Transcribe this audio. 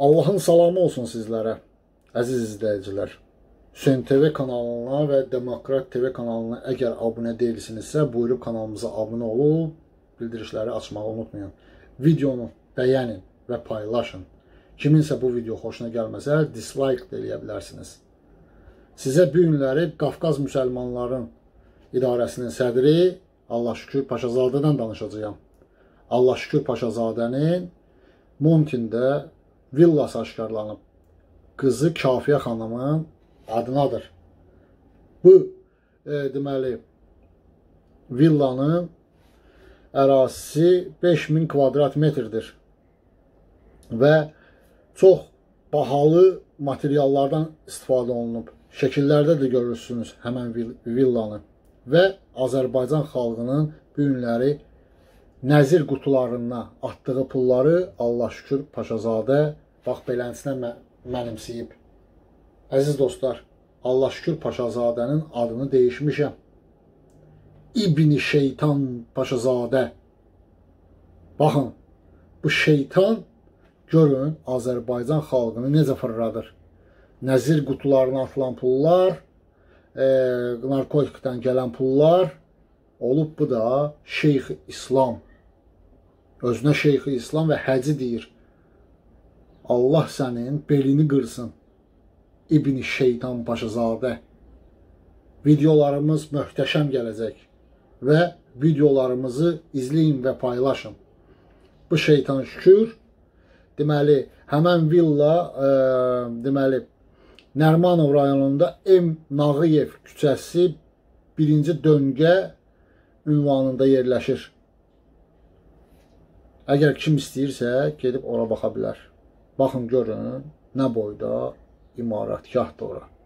Allahın salamı olsun sizlərə, əziz izləyicilər. Hüseyn TV kanalına və Demokrat TV kanalına əgər abunə deyilsinizsə, buyurub kanalımıza abunə olub, bildirişləri açmağı unutmayın. Videonu bəyənin və paylaşın. Kiminsə bu video xoşuna gəlməsə, dislike də eləyə bilərsiniz. Sizə bu günləri Qafqaz Müslümanların idarəsinin sədri Allahşükür Paşazadədən danışacağam. Allahşükür Paşazadənin Montində villası aşkarlanıb. Qızı Kafiyə xanımın adınadır. Bu, deməli, villanın ərazisi 5000 kvadrat metrdir və çox bahalı materiallardan istifadə olunub. Şəkillərdə də görürsünüz həmən villanı və Azərbaycan xalqının bu günləri nəzir qutularına atdığı pulları Allahşükür Paşazadə bax beləsinə mənimsəyib. Əziz dostlar, Allahşükür Paşazadənin adını dəyişmişəm. İbni-Şeytan-Paşazade. Baxın, bu şeytan görün Azərbaycan xalqını necə fırladır. Nəzir qutularına atılan pullar, narkotikdən gələn pullar olub bu da Şeyx-i İslam. Özünə Şeyx-i İslam və həci deyir. Allah sənin belini qırsın. İbni-Şeytan-Paşazadə. Videolarımız möhtəşəm gələcək və videolarımızı izləyin və paylaşın. Bu şeytan şükür, deməli, həmən villa, deməli, Nermanov rayonunda M. Nağıyev küçəsi 1-ci döngə ünvanında yerləşir. Əgər kim istəyirsə, gedib ora baxa bilər. Baxın, görün, nə boyda imarətgahdır ora.